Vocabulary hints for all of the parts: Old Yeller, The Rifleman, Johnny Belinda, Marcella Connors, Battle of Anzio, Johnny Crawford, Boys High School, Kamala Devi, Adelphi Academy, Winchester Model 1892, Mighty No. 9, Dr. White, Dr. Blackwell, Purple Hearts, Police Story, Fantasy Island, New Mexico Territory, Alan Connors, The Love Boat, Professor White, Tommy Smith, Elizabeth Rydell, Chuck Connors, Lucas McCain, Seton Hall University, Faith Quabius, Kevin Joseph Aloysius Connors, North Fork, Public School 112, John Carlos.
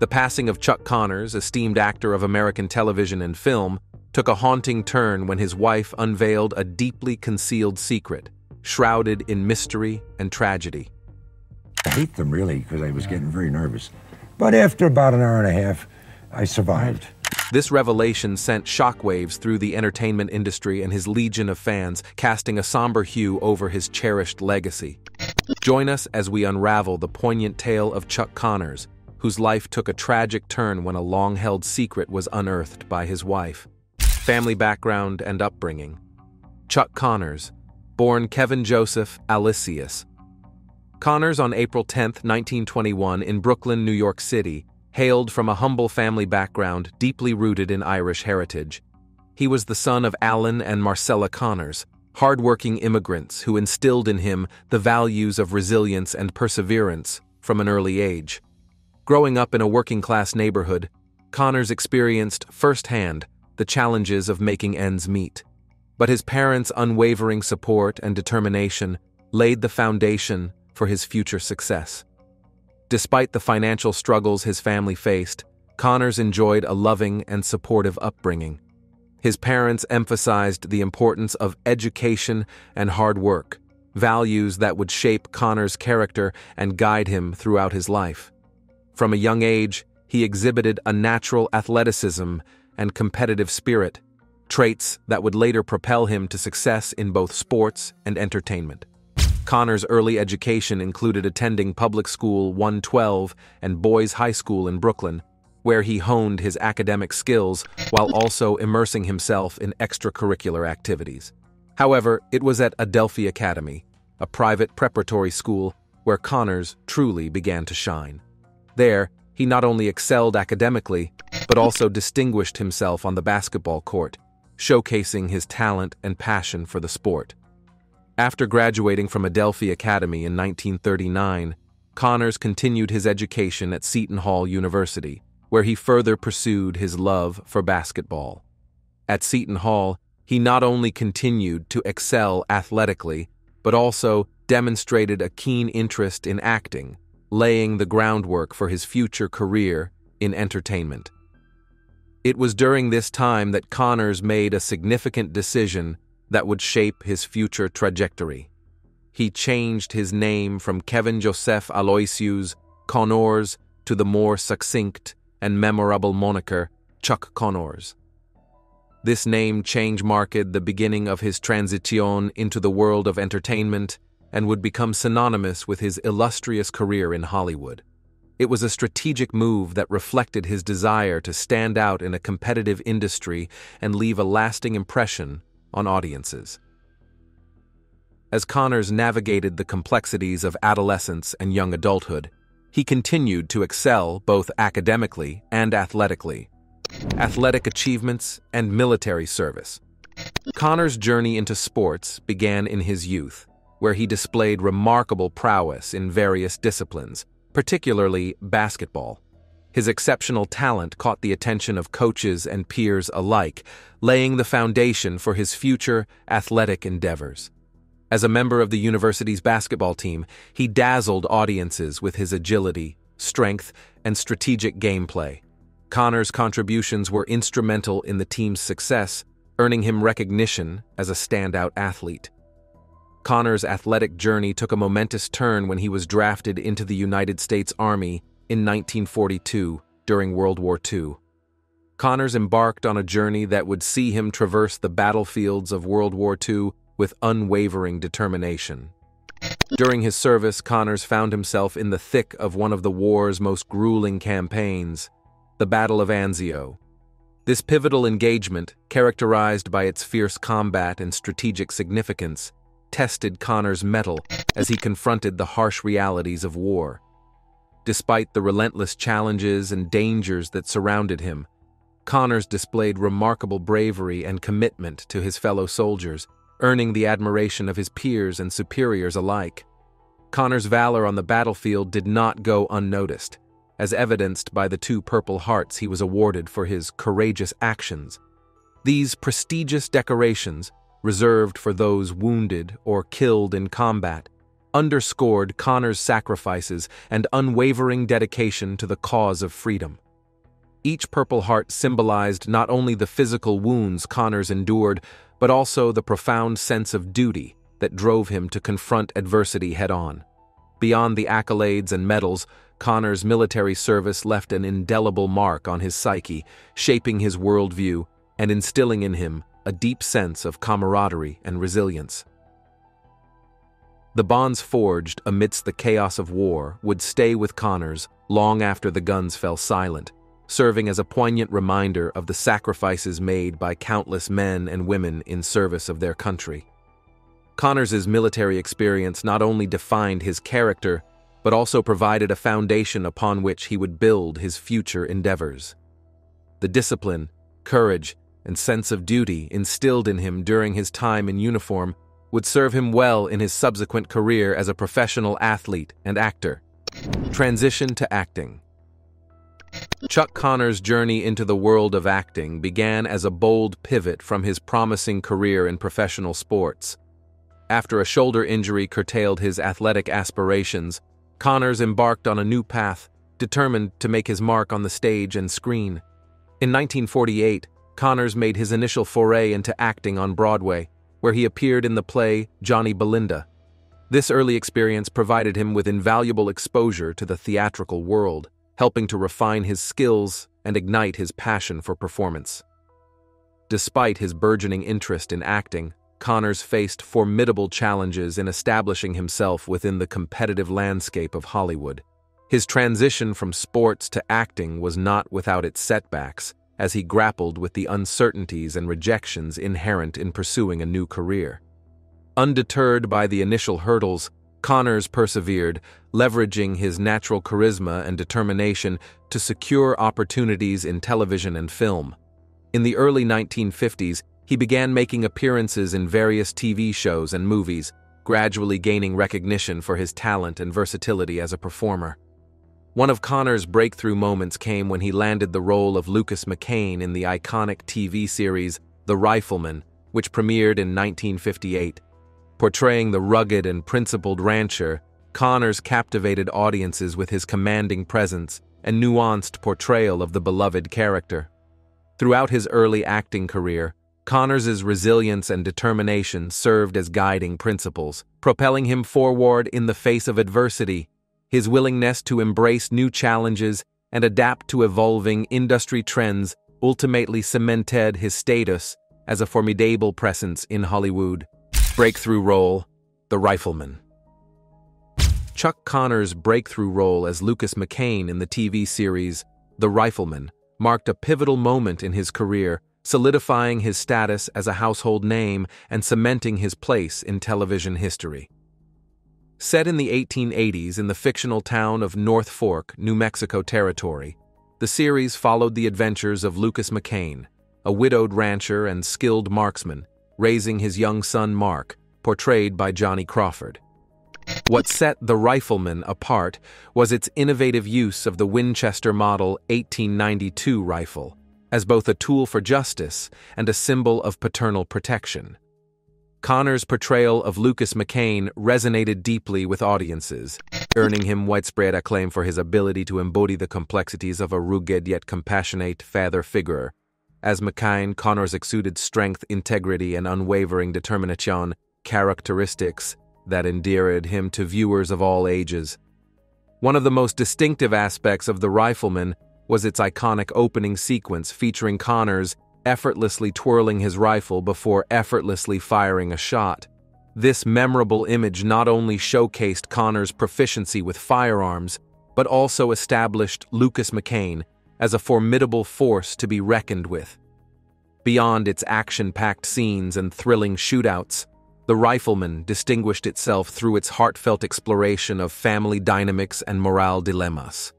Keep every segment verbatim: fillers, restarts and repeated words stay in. The passing of Chuck Connors, esteemed actor of American television and film, took a haunting turn when his wife unveiled a deeply concealed secret, shrouded in mystery and tragedy. I hate them, really, because I was getting very nervous. But after about an hour and a half, I survived. This revelation sent shockwaves through the entertainment industry and his legion of fans, casting a somber hue over his cherished legacy. Join us as we unravel the poignant tale of Chuck Connors, whose life took a tragic turn when a long-held secret was unearthed by his wife. Family background and upbringing. Chuck Connors, born Kevin Joseph Aloysius Connors on April tenth, nineteen twenty-one in Brooklyn, New York City, hailed from a humble family background deeply rooted in Irish heritage. He was the son of Alan and Marcella Connors, hard-working immigrants who instilled in him the values of resilience and perseverance from an early age. Growing up in a working-class neighborhood, Connors experienced firsthand the challenges of making ends meet. But his parents' unwavering support and determination laid the foundation for his future success. Despite the financial struggles his family faced, Connors enjoyed a loving and supportive upbringing. His parents emphasized the importance of education and hard work, values that would shape Connors' character and guide him throughout his life. From a young age, he exhibited a natural athleticism and competitive spirit, traits that would later propel him to success in both sports and entertainment. Connors' early education included attending Public School one twelve and Boys High School in Brooklyn, where he honed his academic skills while also immersing himself in extracurricular activities. However, it was at Adelphi Academy, a private preparatory school, where Connors truly began to shine. There, he not only excelled academically, but also distinguished himself on the basketball court, showcasing his talent and passion for the sport. After graduating from Adelphi Academy in nineteen thirty-nine, Connors continued his education at Seton Hall University, where he further pursued his love for basketball. At Seton Hall, he not only continued to excel athletically, but also demonstrated a keen interest in acting, laying the groundwork for his future career in entertainment. It was during this time that Connors made a significant decision that would shape his future trajectory. He changed his name from Kevin Joseph Aloysius Connors to the more succinct and memorable moniker Chuck Connors. This name change marked the beginning of his transition into the world of entertainment and would become synonymous with his illustrious career in Hollywood. It was a strategic move that reflected his desire to stand out in a competitive industry and leave a lasting impression on audiences. As Connors navigated the complexities of adolescence and young adulthood, he continued to excel both academically and athletically. Athletic achievements and military service. Connors' journey into sports began in his youth, where he displayed remarkable prowess in various disciplines, particularly basketball. His exceptional talent caught the attention of coaches and peers alike, laying the foundation for his future athletic endeavors. As a member of the university's basketball team, he dazzled audiences with his agility, strength, and strategic gameplay. Connors' contributions were instrumental in the team's success, earning him recognition as a standout athlete. Connors' athletic journey took a momentous turn when he was drafted into the United States Army in nineteen forty-two, during World War Two. Connors embarked on a journey that would see him traverse the battlefields of World War Two with unwavering determination. During his service, Connors found himself in the thick of one of the war's most grueling campaigns, the Battle of Anzio. This pivotal engagement, characterized by its fierce combat and strategic significance, tested Connors' mettle as he confronted the harsh realities of war. Despite the relentless challenges and dangers that surrounded him, Connors displayed remarkable bravery and commitment to his fellow soldiers, earning the admiration of his peers and superiors alike. Connors' valor on the battlefield did not go unnoticed, as evidenced by the two Purple Hearts he was awarded for his courageous actions. These prestigious decorations, reserved for those wounded or killed in combat, underscored Connors' sacrifices and unwavering dedication to the cause of freedom. Each Purple Heart symbolized not only the physical wounds Connors endured, but also the profound sense of duty that drove him to confront adversity head-on. Beyond the accolades and medals, Connors' military service left an indelible mark on his psyche, shaping his worldview and instilling in him a deep sense of camaraderie and resilience. The bonds forged amidst the chaos of war would stay with Connors long after the guns fell silent, serving as a poignant reminder of the sacrifices made by countless men and women in service of their country. Connors' military experience not only defined his character, but also provided a foundation upon which he would build his future endeavors. The discipline, courage, and sense of duty instilled in him during his time in uniform would serve him well in his subsequent career as a professional athlete and actor. Transition to acting. Chuck Connors' journey into the world of acting began as a bold pivot from his promising career in professional sports. After a shoulder injury curtailed his athletic aspirations, Connors embarked on a new path, determined to make his mark on the stage and screen. In nineteen forty-eight, Connors made his initial foray into acting on Broadway, where he appeared in the play Johnny Belinda. This early experience provided him with invaluable exposure to the theatrical world, helping to refine his skills and ignite his passion for performance. Despite his burgeoning interest in acting, Connors faced formidable challenges in establishing himself within the competitive landscape of Hollywood. His transition from sports to acting was not without its setbacks, as he grappled with the uncertainties and rejections inherent in pursuing a new career. Undeterred by the initial hurdles, Connors persevered, leveraging his natural charisma and determination to secure opportunities in television and film. In the early nineteen fifties, he began making appearances in various T V shows and movies, gradually gaining recognition for his talent and versatility as a performer. One of Connors' breakthrough moments came when he landed the role of Lucas McCain in the iconic T V series The Rifleman, which premiered in nineteen fifty-eight. Portraying the rugged and principled rancher, Connors captivated audiences with his commanding presence and nuanced portrayal of the beloved character. Throughout his early acting career, Connors' resilience and determination served as guiding principles, propelling him forward in the face of adversity. His willingness to embrace new challenges and adapt to evolving industry trends ultimately cemented his status as a formidable presence in Hollywood. Breakthrough role, The Rifleman. Chuck Connors' breakthrough role as Lucas McCain in the T V series The Rifleman marked a pivotal moment in his career, solidifying his status as a household name and cementing his place in television history. Set in the eighteen eighties in the fictional town of North Fork, New Mexico Territory, the series followed the adventures of Lucas McCain, a widowed rancher and skilled marksman, raising his young son Mark, portrayed by Johnny Crawford. What set The Rifleman apart was its innovative use of the Winchester Model eighteen ninety-two rifle, as both a tool for justice and a symbol of paternal protection. Connors' portrayal of Lucas McCain resonated deeply with audiences, earning him widespread acclaim for his ability to embody the complexities of a rugged yet compassionate father figure. As McCain, Connors exuded strength, integrity, and unwavering determination, characteristics that endeared him to viewers of all ages. One of the most distinctive aspects of The Rifleman was its iconic opening sequence featuring Connors effortlessly twirling his rifle before effortlessly firing a shot. This memorable image not only showcased Connors' proficiency with firearms, but also established Lucas McCain as a formidable force to be reckoned with. Beyond its action-packed scenes and thrilling shootouts, The Rifleman distinguished itself through its heartfelt exploration of family dynamics and moral dilemmas.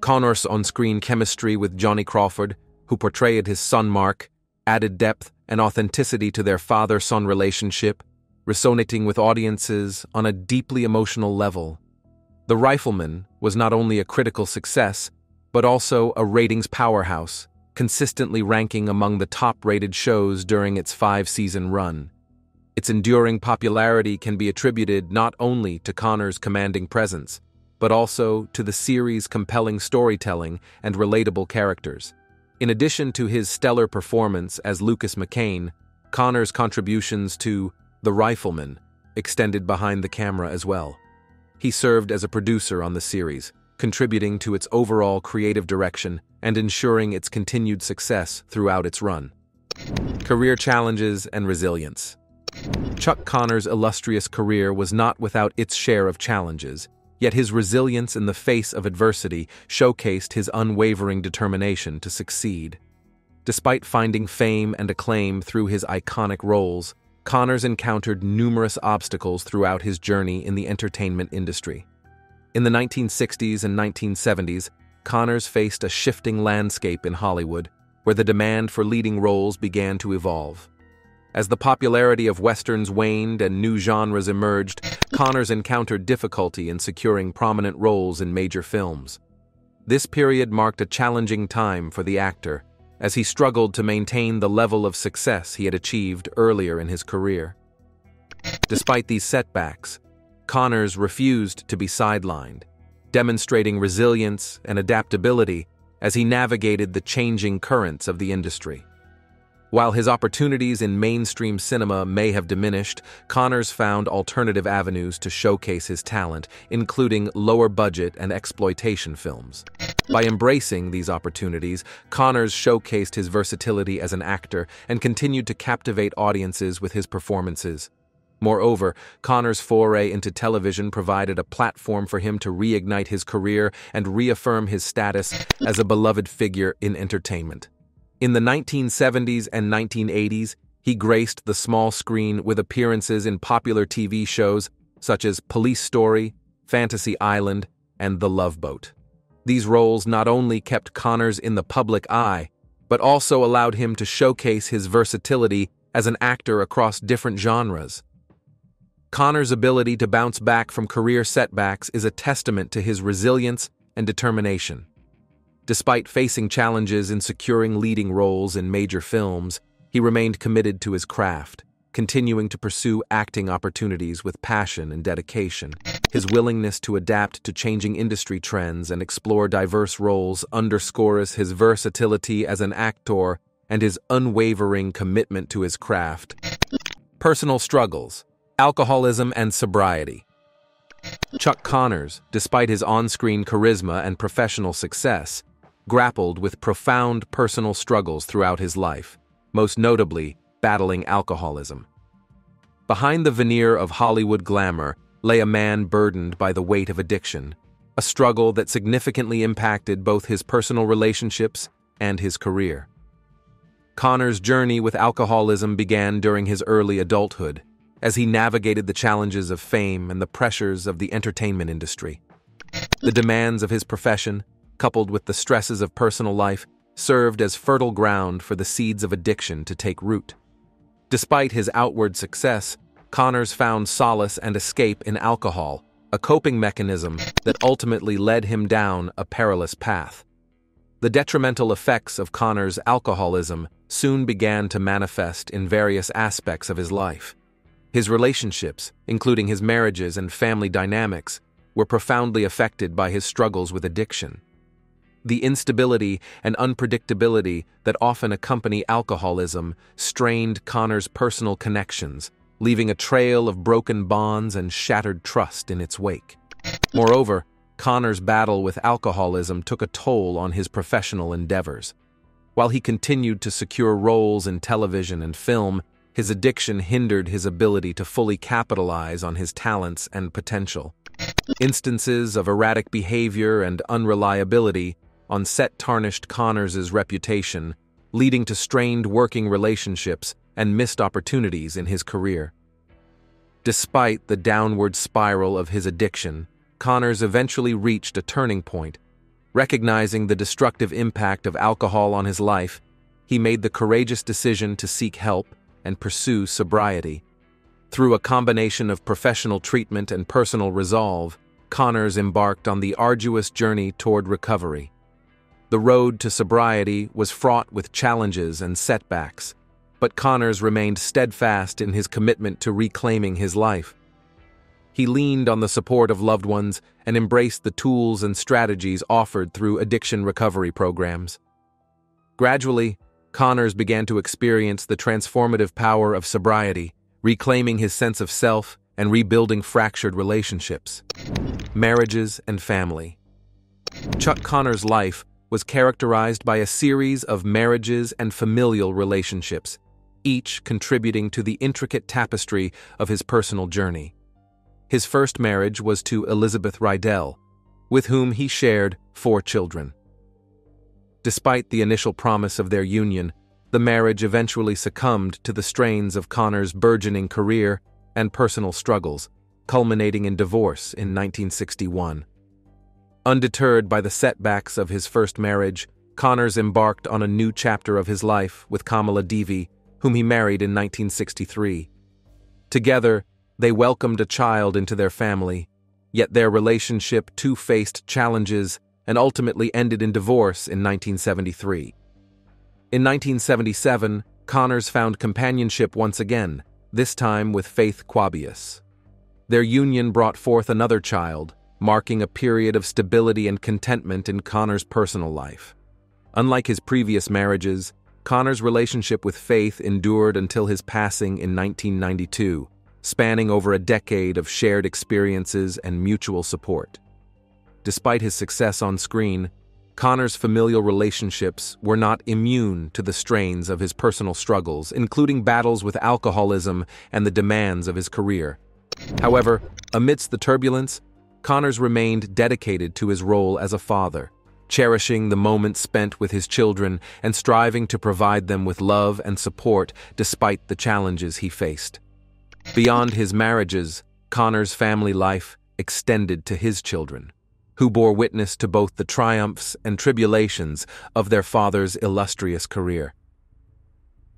Connors' on-screen chemistry with Johnny Crawford, who portrayed his son Mark, added depth and authenticity to their father-son relationship, resonating with audiences on a deeply emotional level. The Rifleman was not only a critical success, but also a ratings powerhouse, consistently ranking among the top-rated shows during its five-season run. Its enduring popularity can be attributed not only to Connors' commanding presence, but also to the series' compelling storytelling and relatable characters. In addition to his stellar performance as Lucas McCain, Connors' contributions to The Rifleman extended behind the camera as well. He served as a producer on the series, contributing to its overall creative direction and ensuring its continued success throughout its run. Career challenges and resilience. Chuck Connors' illustrious career was not without its share of challenges, yet his resilience in the face of adversity showcased his unwavering determination to succeed. Despite finding fame and acclaim through his iconic roles, Connors encountered numerous obstacles throughout his journey in the entertainment industry. In the nineteen sixties and nineteen seventies, Connors faced a shifting landscape in Hollywood, where the demand for leading roles began to evolve. As the popularity of westerns waned and new genres emerged, Connors encountered difficulty in securing prominent roles in major films. This period marked a challenging time for the actor, as he struggled to maintain the level of success he had achieved earlier in his career. Despite these setbacks, Connors refused to be sidelined, demonstrating resilience and adaptability as he navigated the changing currents of the industry. While his opportunities in mainstream cinema may have diminished, Connors found alternative avenues to showcase his talent, including lower-budget and exploitation films. By embracing these opportunities, Connors showcased his versatility as an actor and continued to captivate audiences with his performances. Moreover, Connors' foray into television provided a platform for him to reignite his career and reaffirm his status as a beloved figure in entertainment. In the nineteen seventies and nineteen eighties, he graced the small screen with appearances in popular T V shows such as Police Story, Fantasy Island, and The Love Boat. These roles not only kept Connors in the public eye, but also allowed him to showcase his versatility as an actor across different genres. Connors' ability to bounce back from career setbacks is a testament to his resilience and determination. Despite facing challenges in securing leading roles in major films, he remained committed to his craft, continuing to pursue acting opportunities with passion and dedication. His willingness to adapt to changing industry trends and explore diverse roles underscores his versatility as an actor and his unwavering commitment to his craft. Personal struggles, alcoholism and sobriety. Chuck Connors, despite his on-screen charisma and professional success, grappled with profound personal struggles throughout his life, most notably battling alcoholism. Behind the veneer of Hollywood glamour lay a man burdened by the weight of addiction, a struggle that significantly impacted both his personal relationships and his career. Connors' journey with alcoholism began during his early adulthood, as he navigated the challenges of fame and the pressures of the entertainment industry. The demands of his profession, coupled with the stresses of personal life, served as fertile ground for the seeds of addiction to take root. Despite his outward success, Connors found solace and escape in alcohol, a coping mechanism that ultimately led him down a perilous path. The detrimental effects of Connors' alcoholism soon began to manifest in various aspects of his life. His relationships, including his marriages and family dynamics, were profoundly affected by his struggles with addiction. The instability and unpredictability that often accompany alcoholism strained Connors' personal connections, leaving a trail of broken bonds and shattered trust in its wake. Moreover, Connors' battle with alcoholism took a toll on his professional endeavors. While he continued to secure roles in television and film, his addiction hindered his ability to fully capitalize on his talents and potential. Instances of erratic behavior and unreliability on set tarnished Connors' reputation, leading to strained working relationships and missed opportunities in his career. Despite the downward spiral of his addiction, Connors eventually reached a turning point. Recognizing the destructive impact of alcohol on his life, he made the courageous decision to seek help and pursue sobriety. Through a combination of professional treatment and personal resolve, Connors embarked on the arduous journey toward recovery. The road to sobriety was fraught with challenges and setbacks, but Connors remained steadfast in his commitment to reclaiming his life. He leaned on the support of loved ones and embraced the tools and strategies offered through addiction recovery programs. Gradually, Connors began to experience the transformative power of sobriety, reclaiming his sense of self and rebuilding fractured relationships, marriages, and family. Chuck Connors' life was characterized by a series of marriages and familial relationships, each contributing to the intricate tapestry of his personal journey. His first marriage was to Elizabeth Rydell, with whom he shared four children. Despite the initial promise of their union, the marriage eventually succumbed to the strains of Connors' burgeoning career and personal struggles, culminating in divorce in nineteen sixty-one. Undeterred by the setbacks of his first marriage, Connors embarked on a new chapter of his life with Kamala Devi, whom he married in nineteen sixty-three. Together, they welcomed a child into their family, yet their relationship too faced challenges and ultimately ended in divorce in nineteen seventy-three. In nineteen seventy-seven, Connors found companionship once again, this time with Faith Quabius. Their union brought forth another child, marking a period of stability and contentment in Connors' personal life. Unlike his previous marriages, Connors' relationship with Faith endured until his passing in nineteen ninety-two, spanning over a decade of shared experiences and mutual support. Despite his success on screen, Connors' familial relationships were not immune to the strains of his personal struggles, including battles with alcoholism and the demands of his career. However, amidst the turbulence, Connors remained dedicated to his role as a father, cherishing the moments spent with his children and striving to provide them with love and support despite the challenges he faced. Beyond his marriages, Connors' family life extended to his children, who bore witness to both the triumphs and tribulations of their father's illustrious career.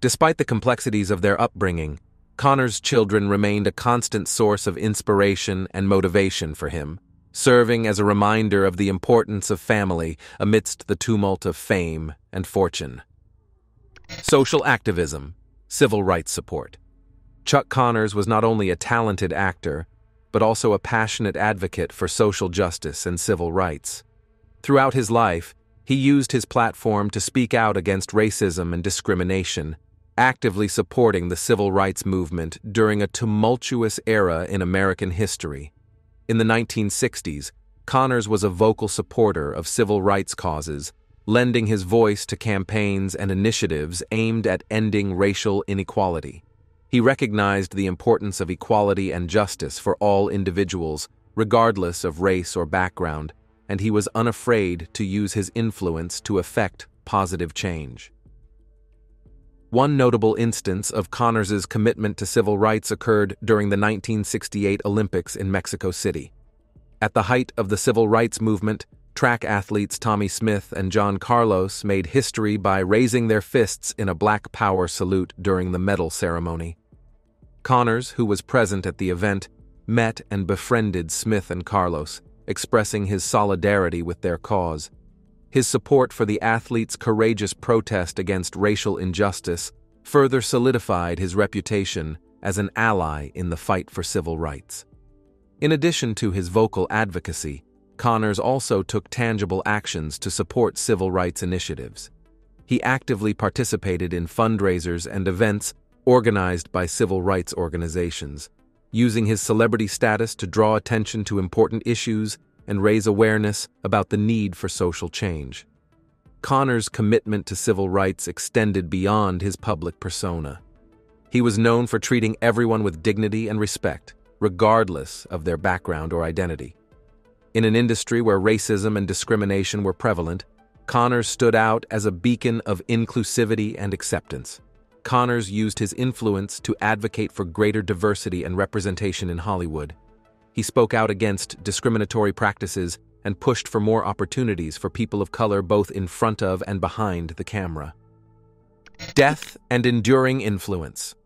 Despite the complexities of their upbringing, Connors' children remained a constant source of inspiration and motivation for him, serving as a reminder of the importance of family amidst the tumult of fame and fortune. Social activism, civil rights support. Chuck Connors was not only a talented actor, but also a passionate advocate for social justice and civil rights. Throughout his life, he used his platform to speak out against racism and discrimination, actively supporting the civil rights movement during a tumultuous era in American history. In the nineteen sixties, Connors was a vocal supporter of civil rights causes, lending his voice to campaigns and initiatives aimed at ending racial inequality. He recognized the importance of equality and justice for all individuals, regardless of race or background, and he was unafraid to use his influence to effect positive change. One notable instance of Connors's commitment to civil rights occurred during the nineteen sixty-eight Olympics in Mexico City. At the height of the civil rights movement, track athletes Tommy Smith and John Carlos made history by raising their fists in a Black Power salute during the medal ceremony. Connors, who was present at the event, met and befriended Smith and Carlos, expressing his solidarity with their cause. His support for the athletes' courageous protest against racial injustice further solidified his reputation as an ally in the fight for civil rights. In addition to his vocal advocacy, Connors also took tangible actions to support civil rights initiatives. He actively participated in fundraisers and events organized by civil rights organizations, using his celebrity status to draw attention to important issues and raise awareness about the need for social change. Connors' commitment to civil rights extended beyond his public persona. He was known for treating everyone with dignity and respect, regardless of their background or identity. In an industry where racism and discrimination were prevalent, Connors stood out as a beacon of inclusivity and acceptance. Connors used his influence to advocate for greater diversity and representation in Hollywood. He spoke out against discriminatory practices and pushed for more opportunities for people of color both in front of and behind the camera. Death and enduring influence.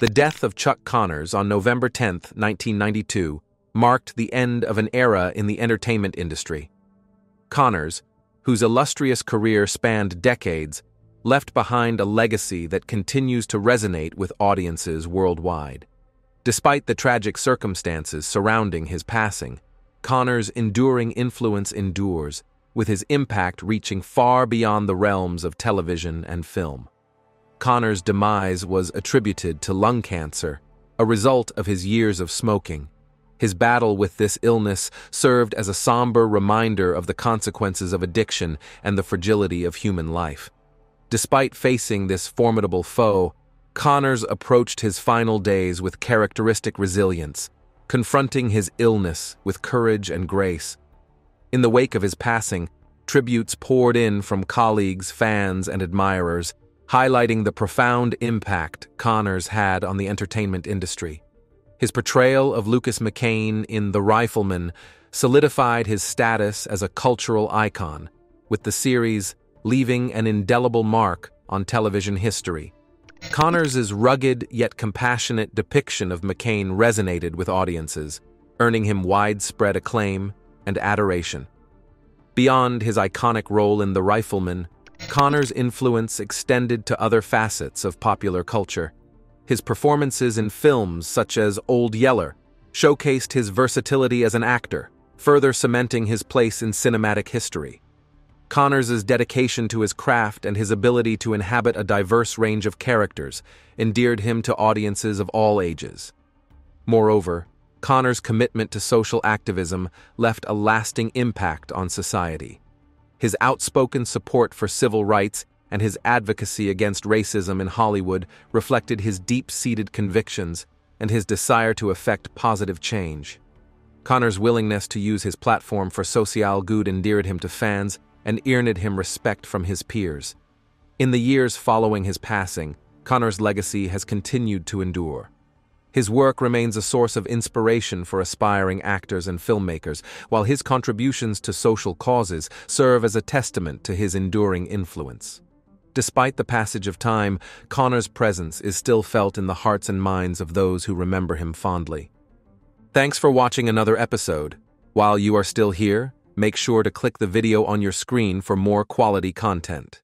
The death of Chuck Connors on November tenth, nineteen ninety-two, marked the end of an era in the entertainment industry. Connors, whose illustrious career spanned decades, left behind a legacy that continues to resonate with audiences worldwide. Despite the tragic circumstances surrounding his passing, Connors' enduring influence endures, with his impact reaching far beyond the realms of television and film. Connors' demise was attributed to lung cancer, a result of his years of smoking. His battle with this illness served as a somber reminder of the consequences of addiction and the fragility of human life. Despite facing this formidable foe, Connors approached his final days with characteristic resilience, confronting his illness with courage and grace. In the wake of his passing, tributes poured in from colleagues, fans, and admirers, highlighting the profound impact Connors had on the entertainment industry. His portrayal of Lucas McCain in The Rifleman solidified his status as a cultural icon, with the series leaving an indelible mark on television history. Connors' rugged yet compassionate depiction of McCain resonated with audiences, earning him widespread acclaim and adoration. Beyond his iconic role in The Rifleman, Connors' influence extended to other facets of popular culture. His performances in films such as Old Yeller showcased his versatility as an actor, further cementing his place in cinematic history. Connors' dedication to his craft and his ability to inhabit a diverse range of characters endeared him to audiences of all ages. Moreover, Connors' commitment to social activism left a lasting impact on society. His outspoken support for civil rights and his advocacy against racism in Hollywood reflected his deep-seated convictions and his desire to effect positive change. Connors' willingness to use his platform for social good endeared him to fans and earned him respect from his peers. In the years following his passing, Connors' legacy has continued to endure. His work remains a source of inspiration for aspiring actors and filmmakers, while his contributions to social causes serve as a testament to his enduring influence. Despite the passage of time, Connors' presence is still felt in the hearts and minds of those who remember him fondly. Thanks for watching another episode. While you are still here, make sure to click the video on your screen for more quality content.